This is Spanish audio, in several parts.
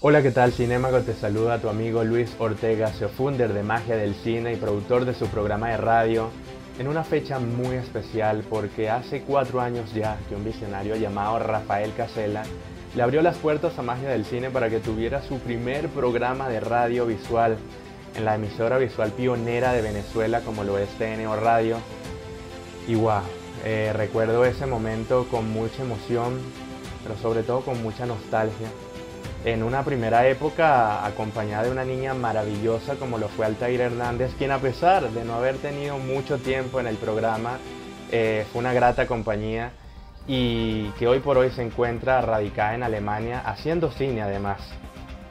Hola, ¿qué tal, Cinémago? Te saluda tu amigo Luis Ortega, cofounder de Magia del Cine y productor de su programa de radio, en una fecha muy especial porque hace 4 años ya que un visionario llamado Rafael Casella le abrió las puertas a Magia del Cine para que tuviera su primer programa de radio visual en la emisora visual pionera de Venezuela como lo es TNO Radio. Y wow, recuerdo ese momento con mucha emoción, pero sobre todo con mucha nostalgia. En una primera época acompañada de una niña maravillosa como lo fue Altair Hernández, quien a pesar de no haber tenido mucho tiempo en el programa, fue una grata compañía y que hoy por hoy se encuentra radicada en Alemania haciendo cine además.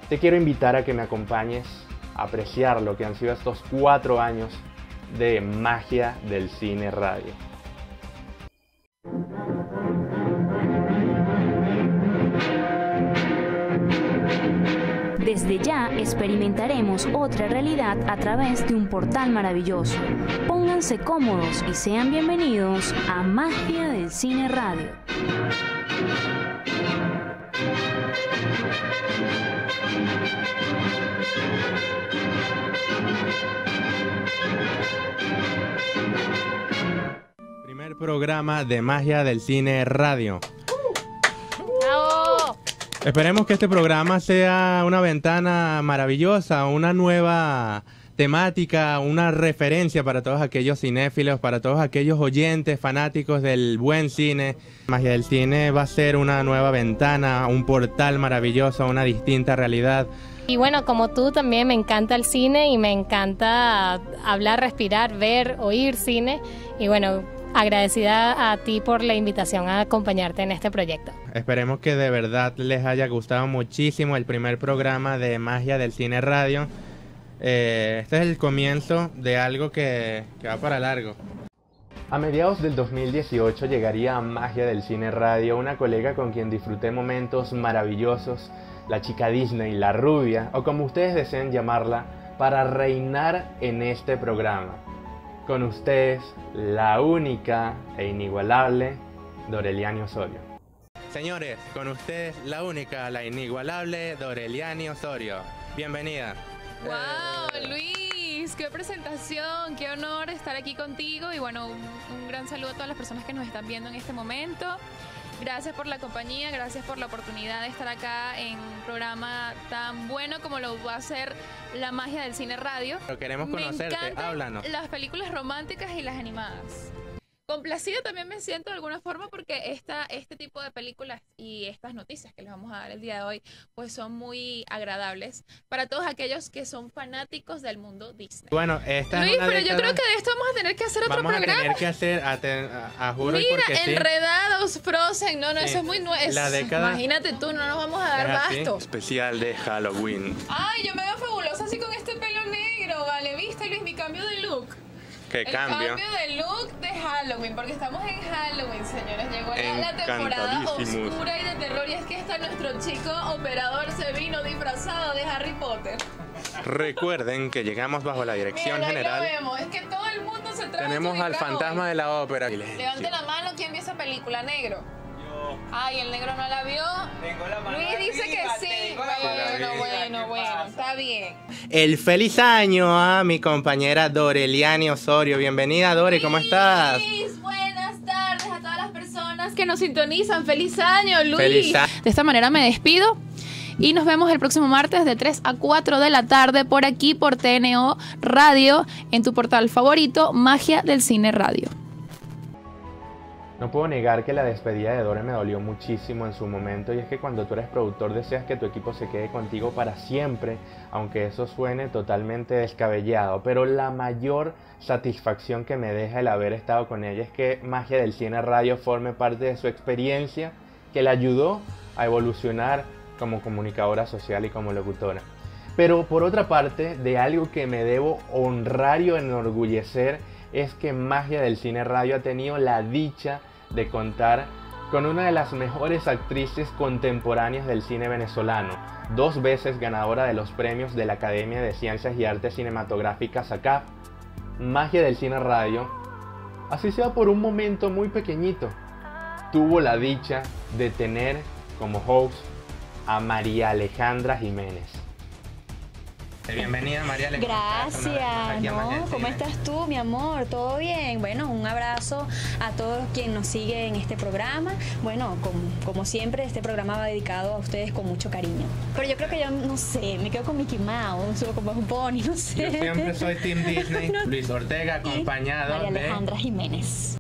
Te quiero invitar a que me acompañes a apreciar lo que han sido estos 4 años de Magia del Cine Radio. Desde ya experimentaremos otra realidad a través de un portal maravilloso. Pónganse cómodos y sean bienvenidos a Magia del Cine Radio. Primer programa de Magia del Cine Radio. Esperemos que este programa sea una ventana maravillosa, una nueva temática, una referencia para todos aquellos cinéfilos, para todos aquellos oyentes, fanáticos del buen cine. Magia del Cine va a ser una nueva ventana, un portal maravilloso, una distinta realidad. Y bueno, como tú también me encanta el cine y me encanta hablar, respirar, ver, oír cine. Y bueno, agradecida a ti por la invitación a acompañarte en este proyecto. Esperemos que de verdad les haya gustado muchísimo el primer programa de Magia del Cine Radio. Este es el comienzo de algo que va para largo. A mediados del 2018 llegaría a Magia del Cine Radio una colega con quien disfruté momentos maravillosos, la chica Disney, la rubia, o como ustedes deseen llamarla, para reinar en este programa. Con ustedes, la única e inigualable Doreliani Osorio. Señores, con ustedes, la única, la inigualable Doreliani Osorio. Bienvenida. ¡Wow, Luis! ¡Qué presentación! ¡Qué honor estar aquí contigo! Y bueno, un gran saludo a todas las personas que nos están viendo en este momento. Gracias por la compañía, gracias por la oportunidad de estar acá en un programa tan bueno como lo va a ser la Magia del Cine Radio. Pero queremos conocerte, háblanos. Las películas románticas y las animadas. Complacida también me siento de alguna forma porque este tipo de películas y estas noticias que les vamos a dar el día de hoy pues son muy agradables para todos aquellos que son fanáticos del mundo Disney. Bueno, Luis, pero yo creo que de esto vamos a tener que hacer otro programa. Vamos a tener que hacer, juro. Mira, y porque Enredados, sí. Frozen, no, sí. Eso es muy nuevo. Imagínate tú, no nos vamos a dar basto. Especial de Halloween. Ay, yo me veo fabulosa así con este pelo negro, vale, ¿viste, Luis? Mi cambio de look. ¿Qué cambio? El cambio de look de Halloween, porque estamos en Halloween, señores. Llegó la temporada oscura y de terror, y es que está nuestro chico operador se vino disfrazado de Harry Potter. Recuerden que llegamos bajo la dirección general. Vemos. Es que todo el mundo se trae. Tenemos al fantasma hoy de la ópera. Levante la mano, ¿quién vio esa película, negro? Yo. Ay, el negro no la vio. Tengo la mano. Luis dice arriba, que sí. Bueno, está bien. El feliz año a mi compañera Doreliani Osorio. Bienvenida, Dore, ¿cómo estás? Luis, buenas tardes a todas las personas que nos sintonizan. Feliz año, Luis. De esta manera me despido y nos vemos el próximo martes de 3 a 4 de la tarde por aquí, por TNO Radio, en tu portal favorito, Magia del Cine Radio. No puedo negar que la despedida de Dore me dolió muchísimo en su momento, y es que cuando tú eres productor deseas que tu equipo se quede contigo para siempre, aunque eso suene totalmente descabellado, pero la mayor satisfacción que me deja el haber estado con ella es que Magia del Cine Radio forme parte de su experiencia que la ayudó a evolucionar como comunicadora social y como locutora. Pero por otra parte, de algo que me debo honrar y enorgullecer es que Magia del Cine Radio ha tenido la dicha de contar con una de las mejores actrices contemporáneas del cine venezolano, 2 veces ganadora de los premios de la Academia de Ciencias y Artes Cinematográficas ACAP. Magia del Cine Radio, así sea por un momento muy pequeñito, tuvo la dicha de tener como host a María Alejandra Jiménez. Bienvenida, María Alejandra. Gracias. No, ¿cómo estás tú, mi amor? ¿Todo bien? Bueno, un abrazo a todos quienes nos siguen en este programa. Bueno, como siempre, este programa va dedicado a ustedes con mucho cariño. Pero yo creo que yo, no sé, me quedo con Mickey Mouse o con Bugs Bunny, no sé. Yo siempre soy Team Disney, Luis Ortega, acompañado de María Alejandra Jiménez.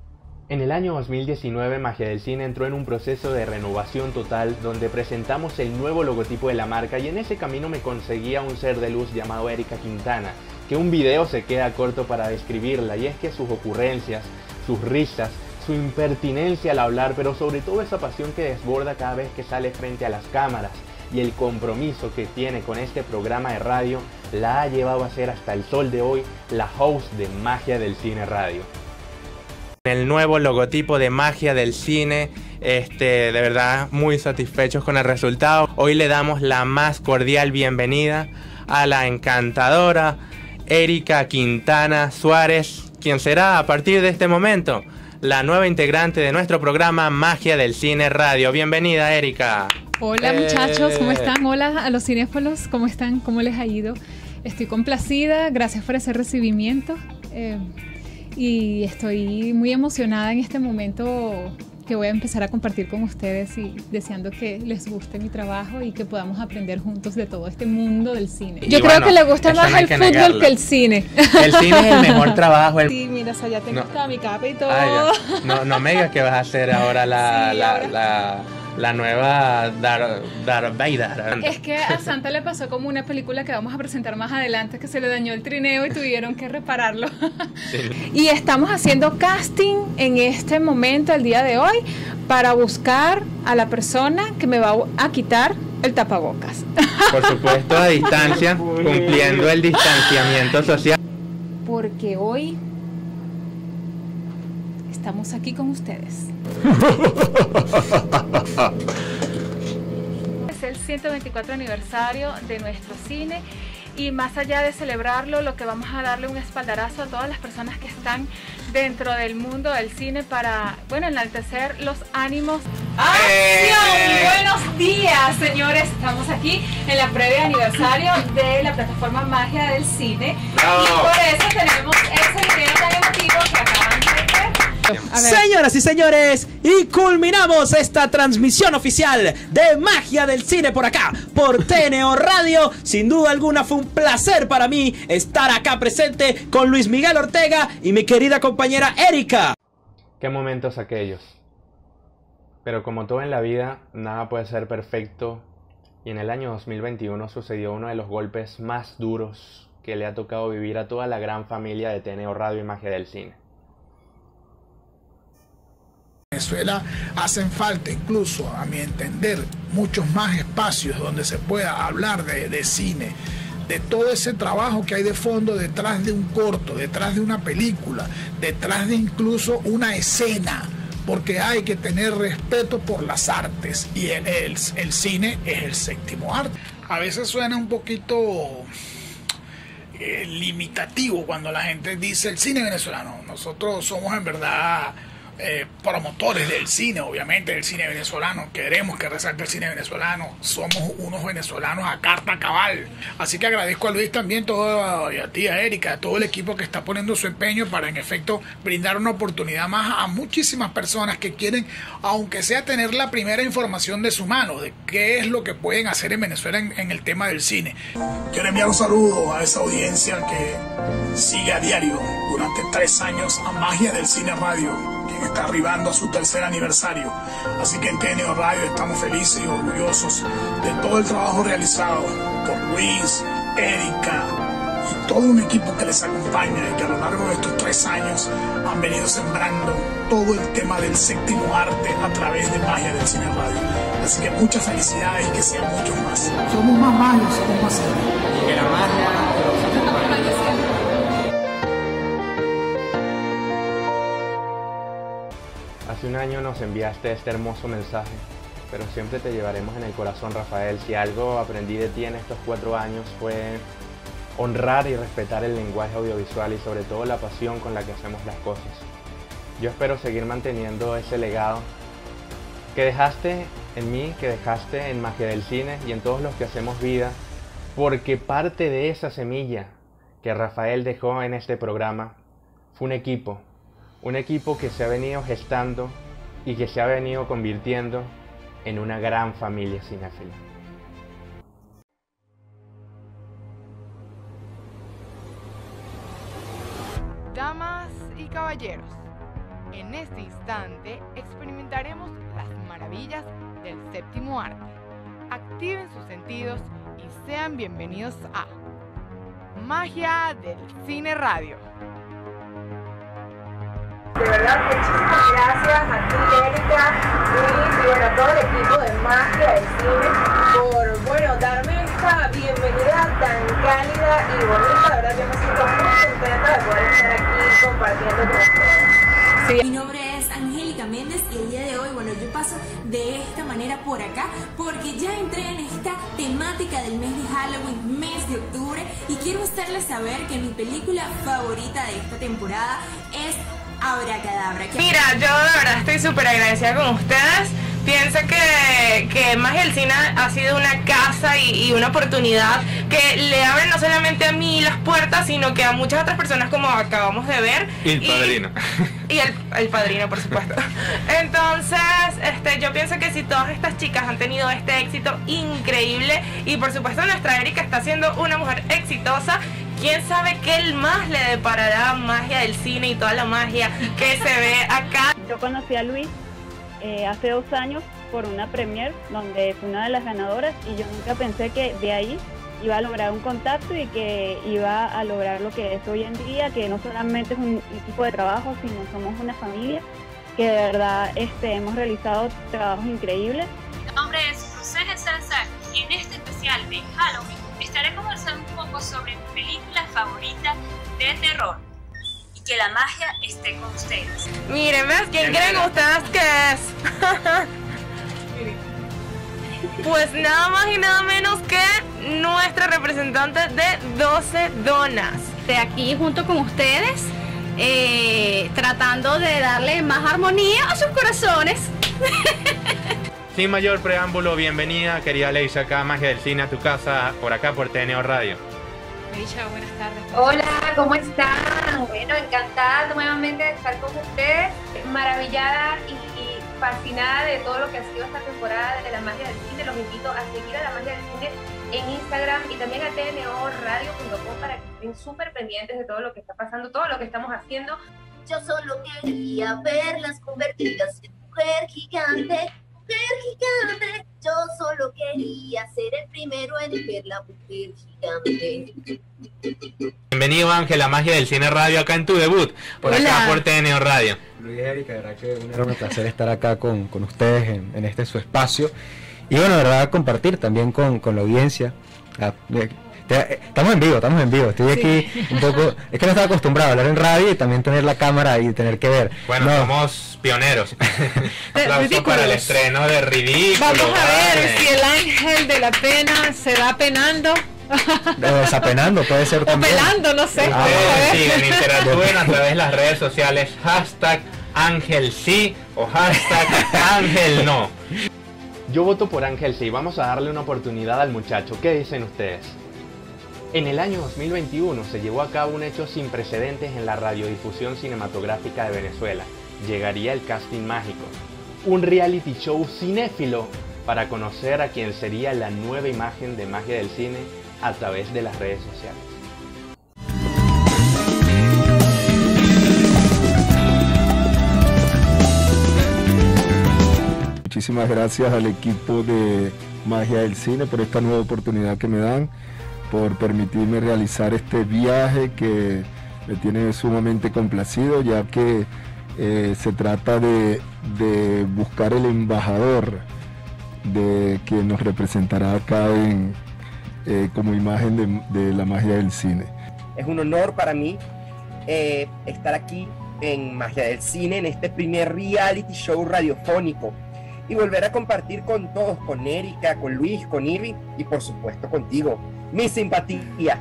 En el año 2019, Magia del Cine entró en un proceso de renovación total donde presentamos el nuevo logotipo de la marca, y en ese camino me conseguía un ser de luz llamado Erika Quintana, que un video se queda corto para describirla, y es que sus ocurrencias, sus risas, su impertinencia al hablar, pero sobre todo esa pasión que desborda cada vez que sale frente a las cámaras y el compromiso que tiene con este programa de radio, la ha llevado a ser hasta el sol de hoy la host de Magia del Cine Radio. El nuevo logotipo de Magia del Cine, de verdad muy satisfechos con el resultado. Hoy le damos la más cordial bienvenida a la encantadora Erika Quintana Suárez, quien será a partir de este momento la nueva integrante de nuestro programa Magia del Cine Radio. Bienvenida, Erika. Hola muchachos, ¿cómo están? Hola a los cinéfilos, ¿cómo están? ¿Cómo les ha ido? Estoy complacida, gracias por ese recibimiento. Y estoy muy emocionada en este momento que voy a empezar a compartir con ustedes, y deseando que les guste mi trabajo y que podamos aprender juntos de todo este mundo del cine. Yo creo que le gusta más el fútbol que el cine. El cine es el mejor trabajo. Sí, mira, o sea, ya tengo hasta mi capa y todo. No me digas que vas a hacer ahora la nueva Darth Vader. Es que a Santa le pasó como una película que vamos a presentar más adelante, que se le dañó el trineo y tuvieron que repararlo. Sí. Y estamos haciendo casting en este momento, el día de hoy, para buscar a la persona que me va a quitar el tapabocas. Por supuesto, a distancia, cumpliendo el distanciamiento social. Porque hoy estamos aquí con ustedes. Es el 124 aniversario de nuestro cine, y más allá de celebrarlo, lo que vamos a darle un espaldarazo a todas las personas que están dentro del mundo del cine para, bueno, enaltecer los ánimos. ¡Acción! Buenos días, señores. Estamos aquí en la previa de aniversario de la plataforma Magia del Cine. ¡Bravo! Y por eso tenemos ese video tan emotivo que acaban de ver. Señoras y señores, y culminamos esta transmisión oficial de Magia del Cine por acá, por TNO Radio. Sin duda alguna fue un placer para mí estar acá presente con Luis Miguel Ortega y mi querida compañera Erika. Qué momentos aquellos. Pero como todo en la vida, nada puede ser perfecto, y en el año 2021 sucedió uno de los golpes más duros que le ha tocado vivir a toda la gran familia de TNO Radio y Magia del Cine. Venezuela hacen falta, incluso a mi entender, muchos más espacios donde se pueda hablar de cine, de todo ese trabajo que hay de fondo detrás de un corto, detrás de una película, detrás de incluso una escena, porque hay que tener respeto por las artes, y el cine es el séptimo arte. A veces suena un poquito limitativo cuando la gente dice el cine venezolano. Nosotros somos en verdad promotores del cine, obviamente, del cine venezolano. Queremos que resalte el cine venezolano. Somos unos venezolanos a carta cabal. Así que agradezco a Luis también, todo, y a ti, a Erika, a todo el equipo que está poniendo su empeño para, en efecto, brindar una oportunidad más a muchísimas personas que quieren, aunque sea tener la primera información de su mano, de qué es lo que pueden hacer en Venezuela en el tema del cine. Quiero enviar un saludo a esa audiencia que sigue a diario durante 3 años a Magia del Cine Radio, que está arribando a su 3er aniversario. Así que en TNO Radio estamos felices y orgullosos de todo el trabajo realizado por Luis, Erika y todo un equipo que les acompaña, y que a lo largo de estos 3 años han venido sembrando todo el tema del séptimo arte a través de Magia del Cine Radio. Así que muchas felicidades y que sean muchos más. Somos más magios, somos más seres. Que la magia... Hace un año nos enviaste este hermoso mensaje, pero siempre te llevaremos en el corazón, Rafael. Si algo aprendí de ti en estos 4 años fue honrar y respetar el lenguaje audiovisual, y sobre todo la pasión con la que hacemos las cosas. Yo espero seguir manteniendo ese legado que dejaste en mí que dejaste en Magia del Cine y en todos los que hacemos vida, porque parte de esa semilla que Rafael dejó en este programa fue un equipo que se ha venido gestando y que se ha venido convirtiendo en una gran familia cinéfila. Damas y caballeros, en este instante experimentaremos las maravillas del séptimo arte. Activen sus sentidos y sean bienvenidos a Magia del Cine Radio. De verdad, muchísimas gracias a ti, Erika, Luis y bueno, a todo el equipo de Magia del Cine por, bueno, darme esta bienvenida tan cálida y bonita. La verdad, yo me siento muy contenta de poder estar aquí compartiendo con ustedes. Sí. Mi nombre es Angélica Méndez y el día de hoy, bueno, yo paso de esta manera por acá porque ya entré en esta temática del mes de Halloween, mes de octubre, y quiero hacerles saber que mi película favorita de esta temporada es Abracadabra. Mira, yo de verdad estoy súper agradecida con ustedes. Pienso que Magia del Cine ha sido una casa y una oportunidad que le abren no solamente a mí las puertas, sino que a muchas otras personas, como acabamos de ver. Y el padrino. Y el padrino, por supuesto. Entonces, yo pienso que si todas estas chicas han tenido este éxito increíble, y por supuesto nuestra Erika está siendo una mujer exitosa, quién sabe qué más le deparará Magia del Cine y toda la magia que se ve acá. Yo conocí a Luis hace 2 años por una premiere donde fue una de las ganadoras, y yo nunca pensé que de ahí iba a lograr un contacto y que iba a lograr lo que es hoy en día, que no solamente es un equipo de trabajo, sino somos una familia, que de verdad hemos realizado trabajos increíbles. Mi nombre es Susana Salazar y en este especial de Halloween estaré conversando un poco sobre mi película favorita de terror. Y que la magia esté con ustedes. Miren, ¿ves? ¿Quién creen ustedes que es? Pues nada más y nada menos que nuestra representante de 12 donas. De aquí junto con ustedes, tratando de darle más armonía a sus corazones. Sin mayor preámbulo, bienvenida, querida Leisa, acá Magia del Cine, a tu casa, por acá, por TNO Radio. Leisa, buenas tardes. Hola, ¿cómo están? Bueno, encantada nuevamente de estar con ustedes, maravillada y fascinada de todo lo que ha sido esta temporada de la Magia del Cine. Los invito a seguir a la Magia del Cine en Instagram y también a tnoradio.com para que estén súper pendientes de todo lo que está pasando, todo lo que estamos haciendo. Yo solo quería verlas convertidas en mujer gigante. Mujer gigante, yo solo quería ser el primero en ver la mujer gigante. Bienvenido, Ángel, a Magia del Cine Radio, acá en tu debut, por Hola. Acá por TNO Radio. Luis, Erika, de verdad que es un enorme placer estar acá con ustedes en este su espacio. Y bueno, de verdad, compartir también con la audiencia. Estamos en vivo, estoy aquí sí. Un poco, es que no estaba acostumbrado a hablar en radio y también tener la cámara y tener que ver. Bueno, no. Somos pioneros. Aplausos para el estreno de Ridículo. Vamos a ver si el ángel de la pena se va penando. Desapenando, puede ser o también. Pelando, no sé. Siguen, interactúen a través de las redes sociales, hashtag ángel sí o hashtag ángel no. Yo voto por Ángel sí, vamos a darle una oportunidad al muchacho, ¿qué dicen ustedes? En el año 2021 se llevó a cabo un hecho sin precedentes en la radiodifusión cinematográfica de Venezuela. Llegaría el Casting Mágico, un reality show cinéfilo para conocer a quien sería la nueva imagen de Magia del Cine a través de las redes sociales. Muchísimas gracias al equipo de Magia del Cine por esta nueva oportunidad que me dan, por permitirme realizar este viaje que me tiene sumamente complacido, ya que se trata de buscar el embajador de quien nos representará acá como imagen de la Magia del Cine. Es un honor para mí estar aquí en Magia del Cine, en este primer reality show radiofónico, y volver a compartir con todos, con Erika, con Luis, con Irvi y por supuesto contigo. Mi simpatía.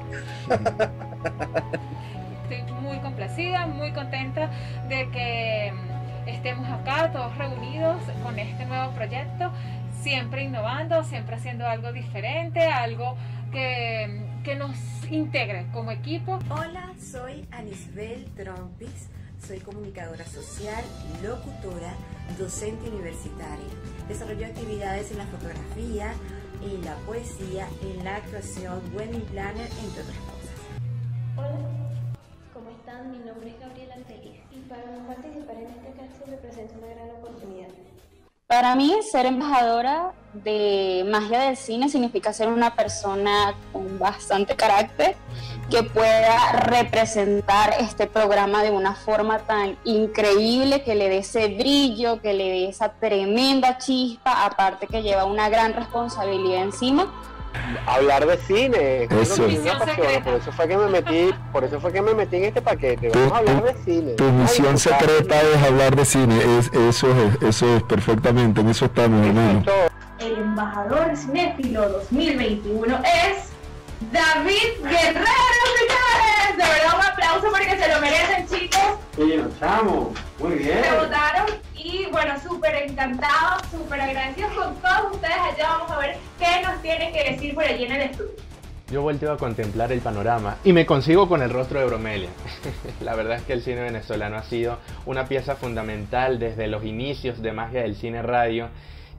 Estoy muy complacida, muy contenta de que estemos acá todos reunidos con este nuevo proyecto. siempre innovando, siempre haciendo algo diferente, algo que nos integre como equipo. Hola, soy Anisbel Trompiz, soy comunicadora social, locutora, docente universitaria. Desarrollo actividades en la fotografía, en la poesía, en la actuación, wedding planner, entre otras cosas. Hola, ¿cómo están? Mi nombre es Gabriela Antelia y para mí participar en este caso representa una gran oportunidad. Para mí, ser embajadora de Magia del Cine significa ser una persona con bastante carácter que pueda representar este programa de una forma tan increíble, que le dé ese brillo, que le dé esa tremenda chispa, aparte que lleva una gran responsabilidad encima. Hablar de cine, eso es una pasión, por eso fue que me metí, en este paquete. Vamos a hablar de cine. Tu misión secreta es hablar de cine, eso es perfectamente, en eso estamos, hermano. El embajador cinéfilo 2021 es David Guerrero, señores. De verdad un aplauso porque se lo merecen, chicos. Oye, nos estamos, muy bien. Se votaron y bueno, súper encantados, súper agradecidos con todos ustedes. Allá vamos a ver qué nos tienen que decir por allí en el estudio. Yo volteo a contemplar el panorama y me consigo con el rostro de Bromelia. La verdad es que el cine venezolano ha sido una pieza fundamental desde los inicios de Magia del Cine Radio.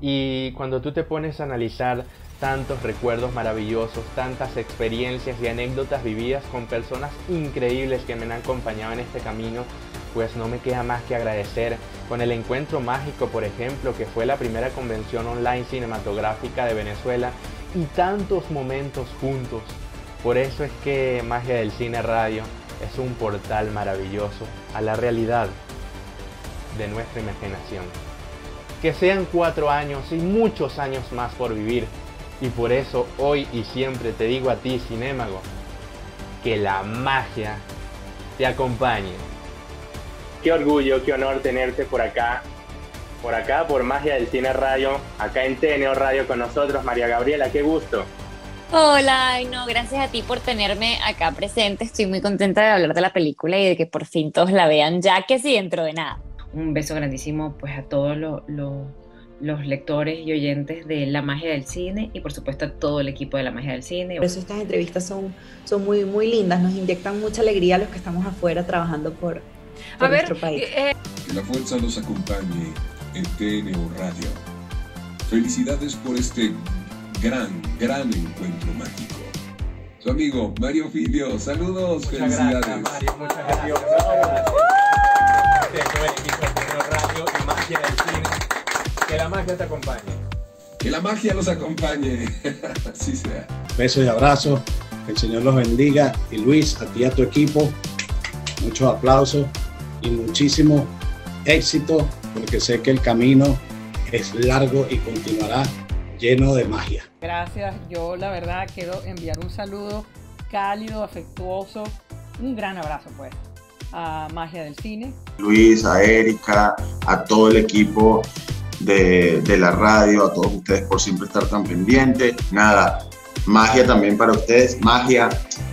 Y cuando tú te pones a analizar tantos recuerdos maravillosos, tantas experiencias y anécdotas vividas con personas increíbles que me han acompañado en este camino, pues no me queda más que agradecer con el Encuentro Mágico, por ejemplo, que fue la primera convención online cinematográfica de Venezuela, y tantos momentos juntos. Por eso es que Magia del Cine Radio es un portal maravilloso a la realidad de nuestra imaginación. Que sean 4 años y muchos años más por vivir. Y por eso hoy y siempre te digo a ti, cinémago, que la magia te acompañe. Qué orgullo, qué honor tenerte por acá, por Magia del Cine Radio, acá en TNO Radio con nosotros, María Gabriela, qué gusto. Hola, no, gracias a ti por tenerme acá presente, estoy muy contenta de hablar de la película y de que por fin todos la vean ya, que sí, dentro de nada. Un beso grandísimo pues a todos los lectores y oyentes de La Magia del Cine y por supuesto a todo el equipo de La Magia del Cine. Por eso estas entrevistas son muy, muy lindas, nos inyectan mucha alegría a los que estamos afuera trabajando por nuestro país. Que la fuerza nos acompañe en TNO Radio. Felicidades por este gran encuentro mágico. Su amigo Mario Filio, saludos, muchas felicidades. Gracias, Mario, muchas gracias. Radio y Magia del Cine. Que la magia te acompañe. Que la magia los acompañe. Así sea. Besos y abrazos. Que el Señor los bendiga. Y Luis, a ti y a tu equipo, muchos aplausos y muchísimo éxito, porque sé que el camino es largo y continuará lleno de magia. Gracias. Yo, la verdad, quiero enviar un saludo cálido, afectuoso, un gran abrazo, pues, a Magia del Cine. Luis, a Erika, a todo el equipo de la radio, a todos ustedes por siempre estar tan pendientes. Nada, magia también para ustedes, magia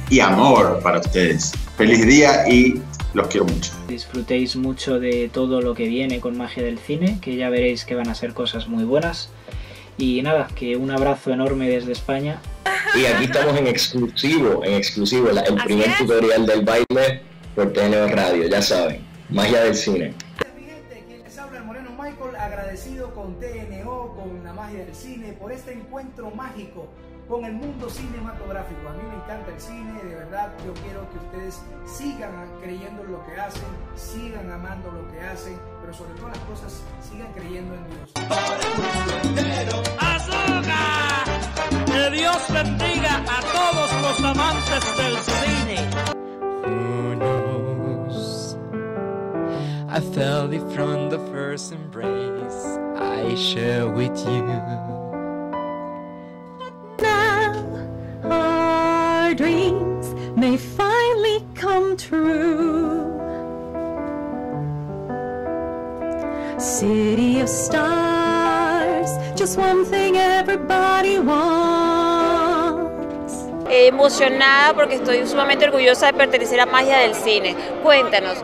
y amor para ustedes. Feliz día y los quiero mucho. Disfrutéis mucho de todo lo que viene con Magia del Cine, que ya veréis que van a ser cosas muy buenas. Y nada, que un abrazo enorme desde España. Y aquí estamos en exclusivo, el primer tutorial del baile por TNO Radio, ya saben, Magia del Cine. Agradecido con TNO, con La Magia del Cine, por este encuentro mágico con el mundo cinematográfico. A mí me encanta el cine, de verdad, yo quiero que ustedes sigan creyendo en lo que hacen, sigan amando lo que hacen, pero sobre todas las cosas, sigan creyendo en Dios. ¡Azúcar! Que Dios bendiga a todos los amantes del cine. Who knows? I fell from the first embrace I share with you. But now our dreams may finally come true. City of stars, just one thing everybody wants. Emocionada porque estoy sumamente orgullosa de pertenecer a Magia del Cine. Cuéntanos,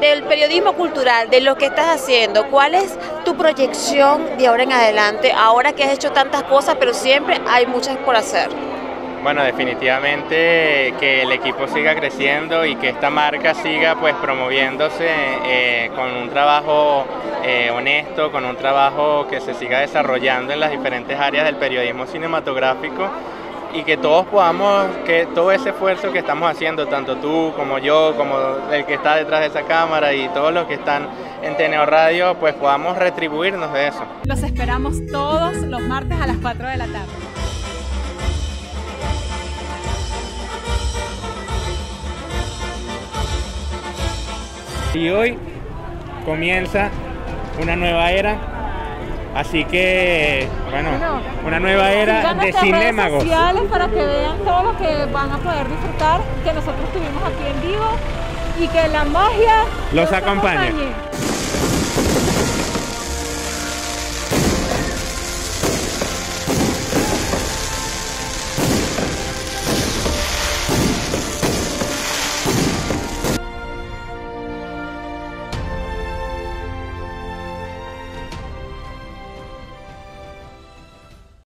del periodismo cultural, de lo que estás haciendo, ¿cuál es tu proyección de ahora en adelante, ahora que has hecho tantas cosas, pero siempre hay muchas por hacer? Bueno, definitivamente que el equipo siga creciendo y que esta marca siga pues promoviéndose con un trabajo honesto, con un trabajo que se siga desarrollando en las diferentes áreas del periodismo cinematográfico, y que todos podamos, que todo ese esfuerzo que estamos haciendo, tanto tú como yo, como el que está detrás de esa cámara y todos los que están en Teneo Radio, pues podamos retribuirnos de eso. Los esperamos todos los martes a las 4 de la tarde. Y hoy comienza una nueva era, así que, bueno, una nueva era de Cinémagos. Para que vean todo lo que van a poder disfrutar, que nosotros tuvimos aquí en vivo, y que la magia los acompañe.